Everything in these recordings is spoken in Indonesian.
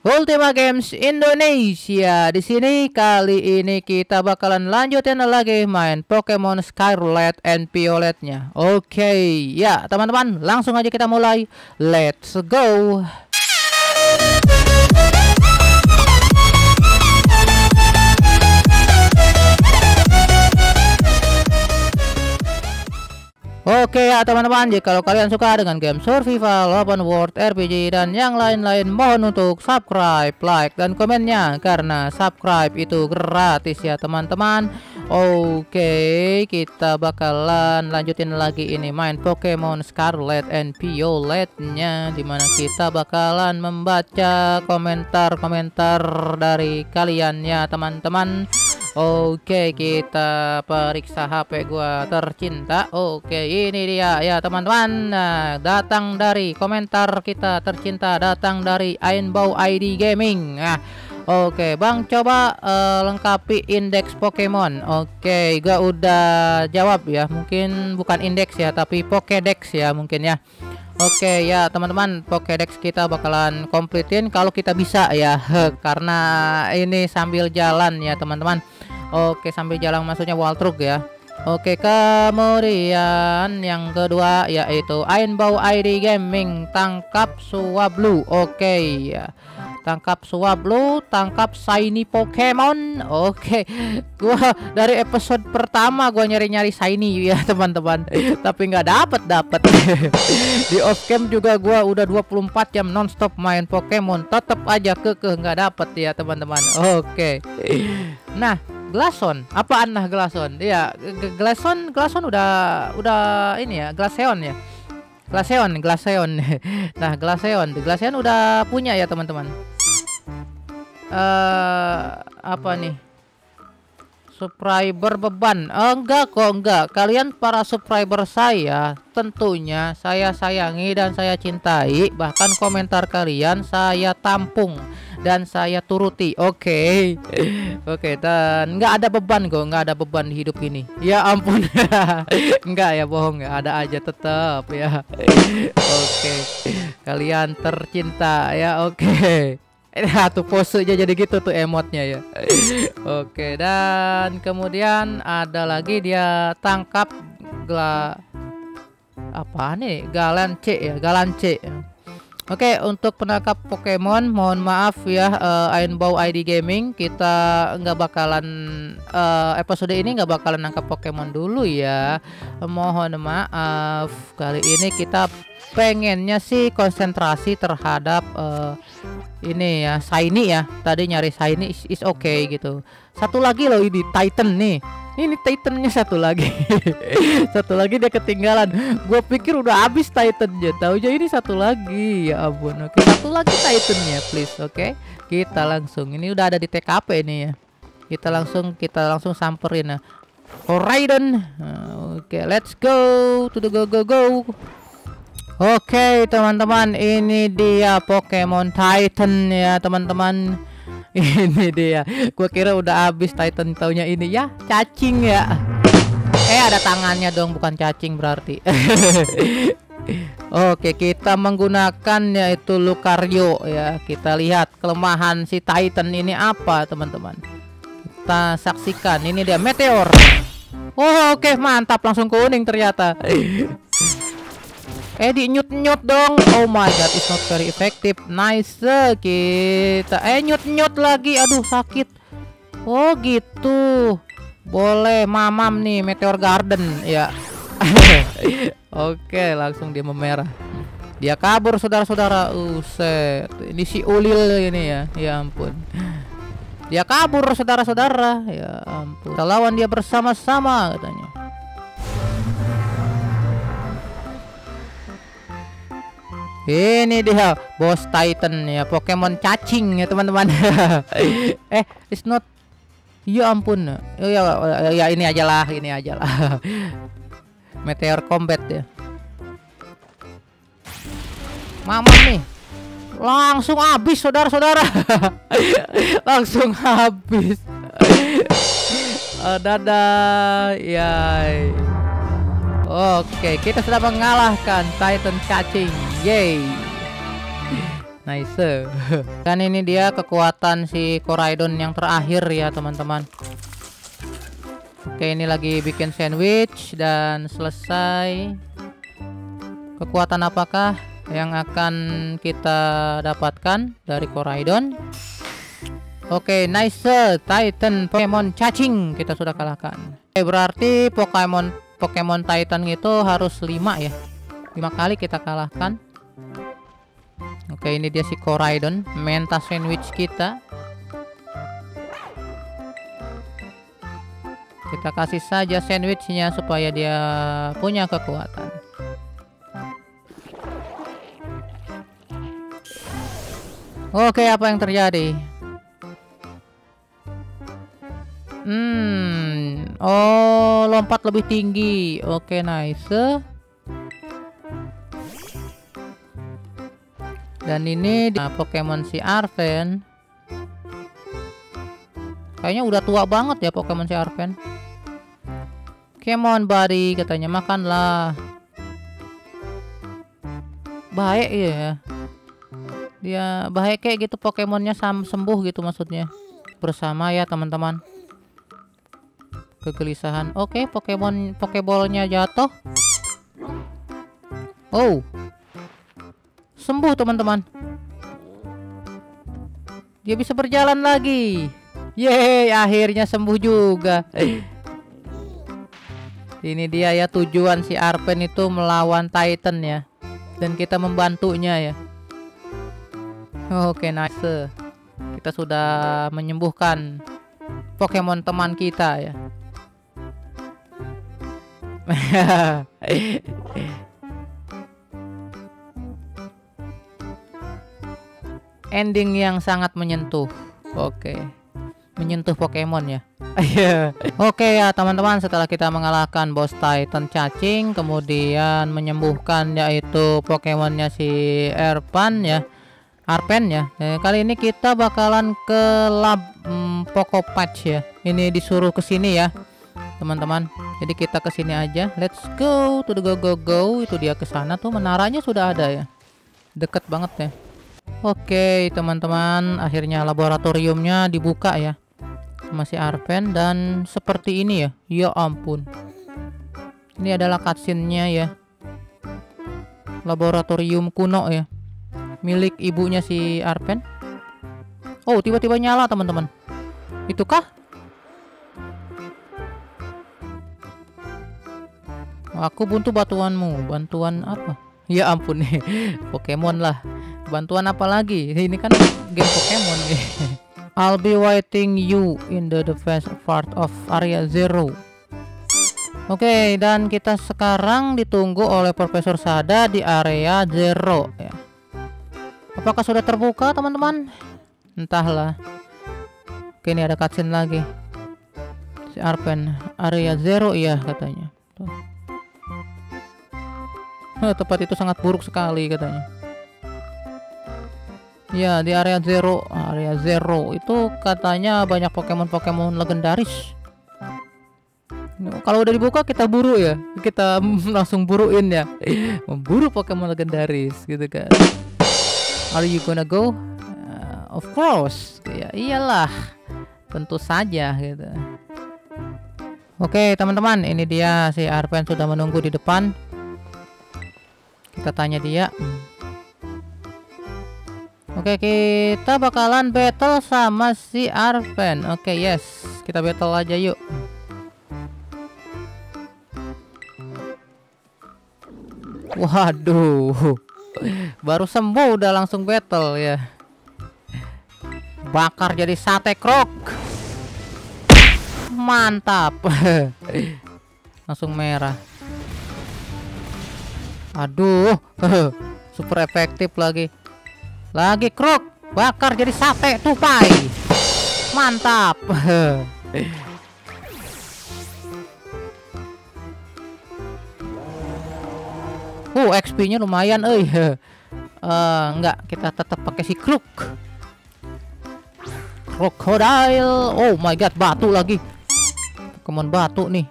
Ultima Games Indonesia. Di sini kali ini kita bakalan lanjutin lagi main Pokemon Scarlet and Violetnya. Oke, ya teman-teman, langsung aja kita mulai. Let's go. Oke ya teman-teman, jika kalian suka dengan game survival, open world, RPG dan yang lain-lain, mohon untuk subscribe, like dan komennya, karena subscribe itu gratis ya teman-teman. Oke, kita bakalan lanjutin lagi ini main Pokemon Scarlet and Violetnya, dimana kita bakalan membaca komentar-komentar dari kalian ya teman-teman. Oke, kita periksa HP gua tercinta. Oke, ini dia ya teman-teman. Nah, datang dari komentar kita tercinta, datang dari Ainbau ID Gaming. Nah, oke bang, coba lengkapi indeks Pokemon. Oke, gua udah jawab ya. Mungkin bukan indeks ya, tapi Pokédex ya mungkin ya. Oke ya teman-teman, Pokédex kita bakalan kompletin kalau kita bisa ya, karena ini sambil jalan ya teman-teman. Oke, sambil jalan maksudnya waltrug ya. Oke, kemudian yang kedua yaitu Ironbow ID Gaming, tangkap Suablu. Oke ya, tangkap Suablu, tangkap shiny Pokemon. Oke, gua dari episode pertama gua nyari-nyari shiny ya teman-teman, tapi nggak dapet. Di off cam juga gua udah 24 jam nonstop main Pokemon, tetap aja kekeh nggak dapet ya teman-teman. Oke, nah Glaceon, apaan nah Glaceon? Iya, Glaceon udah ini ya, Glaceon ya. Glaceon. Nah, Glaceon udah punya ya, teman-teman. Apa nih? Subscriber beban. Enggak kok, enggak. Kalian para subscriber saya tentunya saya sayangi dan saya cintai, bahkan komentar kalian saya tampung dan saya turuti. Oke. Oke, dan nggak ada beban kok, nggak ada beban di hidup ini. Ya ampun. Enggak ya, bohong ya, ada aja tetap ya. Oke. Kalian tercinta ya. Oke. Nah, tuh posenya jadi gitu tuh emotnya ya. Oke, dan kemudian ada lagi dia tangkap apa nih? Galan C ya, Galan C. Oke, untuk penangkap Pokemon mohon maaf ya, Ainbau ID Gaming, kita nggak bakalan episode ini nggak bakalan nangkap Pokemon dulu ya. Mohon maaf, kali ini kita pengennya sih konsentrasi terhadap ini ya, shiny ya. Tadi nyari shiny is oke gitu. Satu lagi loh ini Titan nih. Ini Titannya satu lagi. Satu lagi dia ketinggalan. Gua pikir udah habis Titannya, taunya ini satu lagi. Ya ampun. Oke, satu lagi Titannya please. Oke. Kita langsung. Ini udah ada di TKP ini ya. Kita langsung samperin nah. Koraidon. Nah, oke, let's go. To the go. Oke teman-teman, ini dia Pokemon Titan ya teman-teman. Ini dia, gue kira udah habis Titan, taunya ini ya cacing ya. Ada tangannya dong, bukan cacing berarti. Oke, kita menggunakan yaitu Lucario ya. Kita lihat kelemahan si Titan ini apa teman-teman. Kita saksikan, ini dia meteor. Oh, oke mantap, langsung kuning ternyata. Di nyut dong. Oh my god, it's not very effective. Nice. Kita nyut lagi. Aduh sakit. Oh gitu. Boleh mamam nih Meteor Garden ya. Oke, langsung dia memerah. Dia kabur saudara-saudara. Uset. Ini si Ulil ini ya. Ya ampun. Dia kabur saudara-saudara. Ya ampun. Kita lawan dia bersama-sama katanya. Ini dia bos Titan ya, Pokemon cacing ya teman-teman. It's not. Ya ampun. Ya ini ajalah. Meteor Combat ya. Mama nih. Langsung habis saudara-saudara. Langsung habis. Dadah. Yay. Oke, kita sudah mengalahkan Titan cacing. Yeay. Nice. Dan ini dia kekuatan si Koraidon yang terakhir ya teman-teman. Oke, ini lagi bikin sandwich dan selesai. Kekuatan apakah yang akan kita dapatkan dari Koraidon? Oke, nice. Titan Pokemon cacing kita sudah kalahkan. Oke, berarti Pokemon Titan itu harus 5 ya. 5 kali kita kalahkan. Oke, ini dia si Koraidon, menta sandwich kita. Kita kasih saja sandwichnya supaya dia punya kekuatan. Oke, apa yang terjadi? Oh, lompat lebih tinggi. Oke, nice. Dan ini Pokemon si Arven. Kayaknya udah tua banget ya Pokemon si Arven. Come on buddy, katanya makanlah. Baik ya. Dia baik kayak gitu Pokemonnya sembuh gitu maksudnya. Bersama ya teman-teman. Kegelisahan. Oke, Pokebolnya jatuh. Oh. Sembuh teman-teman. Dia bisa berjalan lagi. Yeay, akhirnya sembuh juga. Ini dia ya tujuan si Arven itu melawan Titan ya. Dan kita membantunya ya. Oke, nice. Kita sudah menyembuhkan Pokemon teman kita ya. Ending yang sangat menyentuh. Oke, menyentuh Pokemon ya. Oke ya teman-teman, setelah kita mengalahkan bos Titan cacing, kemudian menyembuhkan yaitu Pokemonnya si Arven ya. Kali ini kita bakalan ke lab Pokopatch ya. Ini disuruh ke sini ya teman-teman. Jadi kita ke sini aja. Let's go to the go. Itu dia ke sana tuh, menaranya sudah ada ya. Deket banget ya. Oke teman-teman, akhirnya laboratoriumnya dibuka ya. Masih Arven dan seperti ini ya. Ya ampun. Ini adalah cutscene-nya ya. Laboratorium kuno ya. Milik ibunya si Arven. Oh, tiba-tiba nyala teman-teman. Itukah? Aku butuh bantuanmu. Bantuan apa? Ya ampun nih. Pokemon lah. Bantuan apa lagi? Ini kan game Pokemon nih. I'll be waiting you in the defense part of Area Zero. Oke, dan kita sekarang ditunggu oleh Profesor Sada di Area Zero ya. Apakah sudah terbuka teman-teman? Entahlah. Oke, ini ada cutscene lagi. Si Arven, Area Zero ya katanya. Tuh. Tempat itu sangat buruk sekali katanya. Ya, di Area Zero. Area Zero itu katanya banyak Pokemon legendaris. Kalau udah dibuka kita buru ya. Kita langsung buruin ya. Memburu Pokemon legendaris gitu kan. Are you gonna go? Of course. Ya iyalah. Tentu saja gitu. Oke, teman-teman, ini dia si Arven sudah menunggu di depan. Kita tanya dia. Oke, kita bakalan battle sama si Arven. Oke, yes. Kita battle aja yuk. Waduh. Baru sembuh udah langsung battle ya. Bakar jadi sate krok. Mantap. Langsung merah. Aduh. Super efektif lagi. Lagi kruk, bakar jadi sate tupai. Mantap. XP-nya lumayan euy. Enggak, kita tetap pakai si kruk. Crocodile. Oh my god, batu lagi. Pokemon batu nih.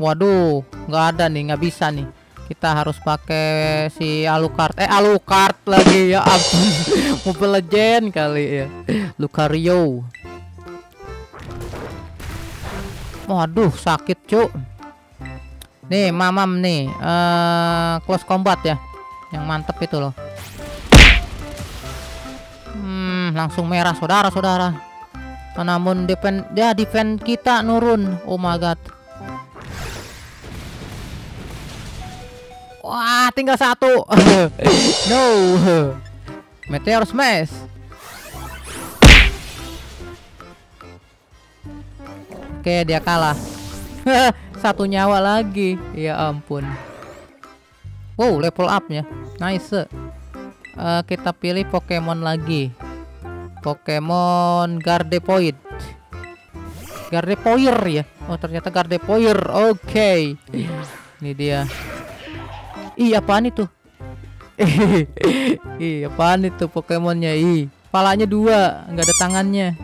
Waduh, nggak ada nih, nggak bisa nih. Kita harus pakai si Alucard. Alucard lagi ya ampun. Mobile Legend kali ya. Lucario. Waduh sakit cuk. Nih mamam nih close combat ya. Yang mantep itu loh. Langsung merah saudara-saudara. Namun defend ya defend kita nurun. Oh my god. Wah, tinggal satu. No. Meteor smash. Oke, dia kalah. Satu nyawa lagi. Ya ampun. Wow, level up-nya. Nice. Kita pilih Pokemon lagi. Pokemon Gardevoir. Gardevoir ya. Oh, ternyata Gardevoir. Oke. Ini dia. Ih, apaan itu? Ih, apaan itu Pokemonnya? Ih, palanya dua, nggak ada tangannya.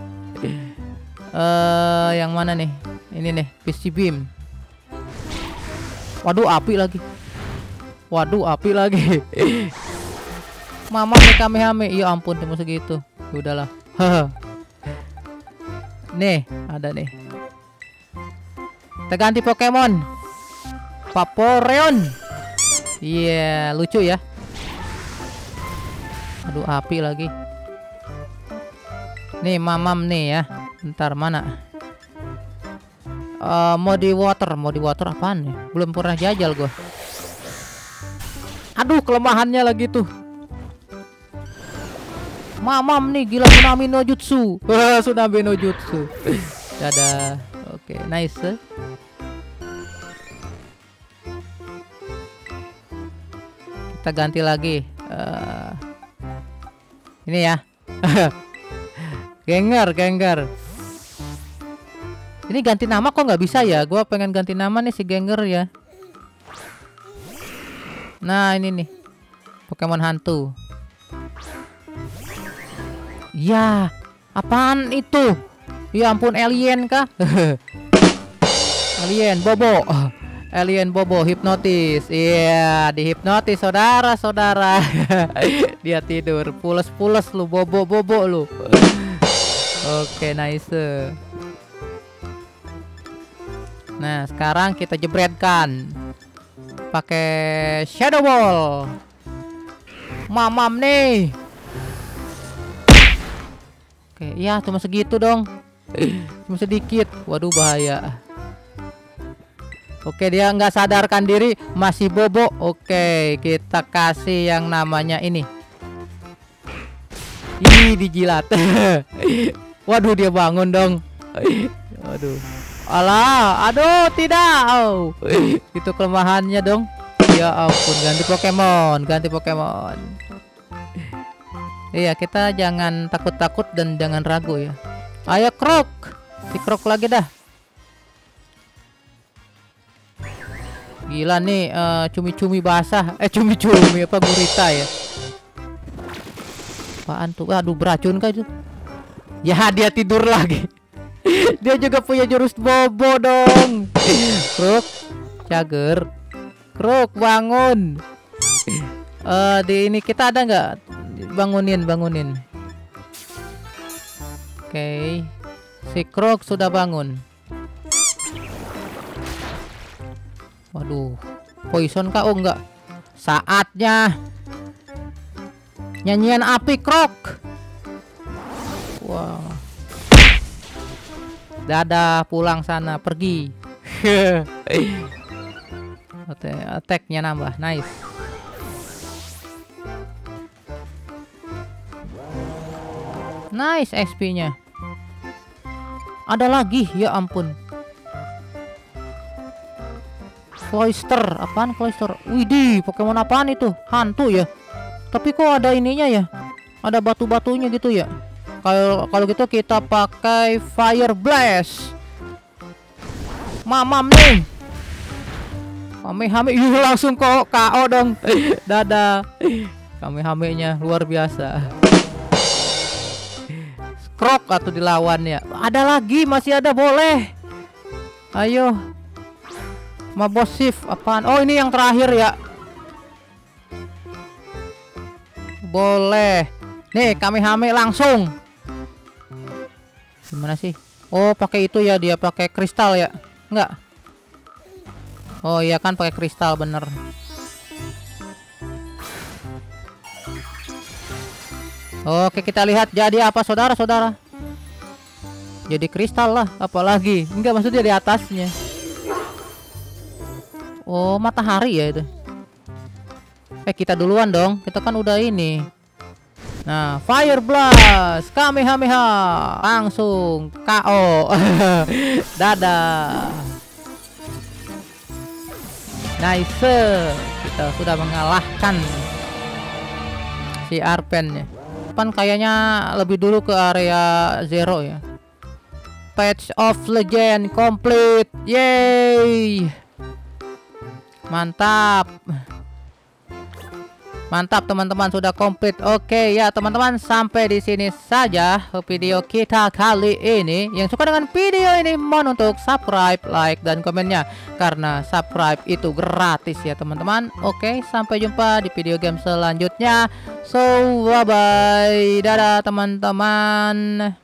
Yang mana nih? Ini nih, PC Beam. Waduh, api lagi. Waduh, api lagi. Mama nih kamehame. Ya ampun, cuma segitu. Udahlah. Nih, ada nih. Kita ganti Pokemon. Paporeon. Iya, lucu ya. Aduh, api lagi. Nih, mamam nih ya. Bentar, mana? Mau di water apaan ya? Belum pernah jajal gue. Aduh, kelemahannya lagi tuh. Mamam nih, gila tsunami no jutsu. Tsunami no jutsu. Dadah. Oke, nice. Kita ganti lagi ini ya. Genger ini ganti nama kok nggak bisa ya. Gua pengen ganti nama nih si Genger ya. Nah ini nih Pokemon hantu ya. Apaan itu ya ampun, alien kah? Alien bobo. Alien bobo hipnotis. Iya, dihipnotis saudara-saudara. Dia tidur pules-pules lu, bobo-bobo lu. Oke, nice. Nah, sekarang kita jebretkan pakai shadow ball. Mamam nih. Oke, iya cuma segitu dong. Cuma sedikit. Waduh, bahaya. Oke, dia nggak sadarkan diri, masih bobo. Oke, kita kasih yang namanya ini. Ih, dijilat. Waduh, dia bangun dong. Waduh. Alah, aduh, tidak. Oh. Itu kelemahannya dong. Ya ampun, ganti Pokemon, ganti Pokemon. Iya, kita jangan takut-takut dan jangan ragu ya. Ayo, Krok. Si Krok lagi dah. Gila nih, cumi-cumi basah. Cumi-cumi apa gurita ya? Apaan tuh? Aduh, beracun kah itu? Ya, dia tidur lagi. Dia juga punya jurus bobo dong. Kruk, cager. Kruk, bangun. Di ini kita ada nggak? Bangunin. Oke. Si Kruk sudah bangun. Waduh, poison kah? Oh enggak. Saatnya nyanyian api Krok. Wow. Dadah, pulang sana, pergi. Attack-nya nambah, nice. Nice XP-nya. Ada lagi, ya ampun. Cloyster, apaan Cloyster? Widih, Pokemon apaan itu? Hantu ya. Tapi kok ada ininya ya? Ada batu-batunya gitu ya. Kalau gitu kita pakai Fire Blast. Mamam nih. Kamehame langsung kok KO dong. Dadah. Kamehamenya luar biasa. Krok atau dilawan ya. Ada lagi, masih ada, boleh. Ayo. Mabosif apaan? Oh, ini yang terakhir ya. boleh. Nih, Kamehame langsung. Gimana sih? Oh, pakai itu ya, dia pakai kristal ya? Enggak. Oh iya kan pakai kristal bener. Oke, kita lihat jadi apa saudara-saudara. Jadi kristal lah, apalagi. Enggak, maksudnya di atasnya. Oh, matahari ya itu. Kita duluan dong. Kita kan udah ini. Nah, Fire Blast, Kamehameha, langsung KO. Dadah. Nice. Kita sudah mengalahkan si Arven ya. Pan kayaknya lebih dulu ke area zero ya. Patch of Legend complete. Yeay. Mantap. Mantap teman-teman, sudah komplit. Oke ya teman-teman, sampai di sini saja video kita kali ini. Yang suka dengan video ini mohon untuk subscribe, like, dan komennya. Karena subscribe itu gratis ya teman-teman. Oke, sampai jumpa di video game selanjutnya. So, bye-bye. Dadah teman-teman.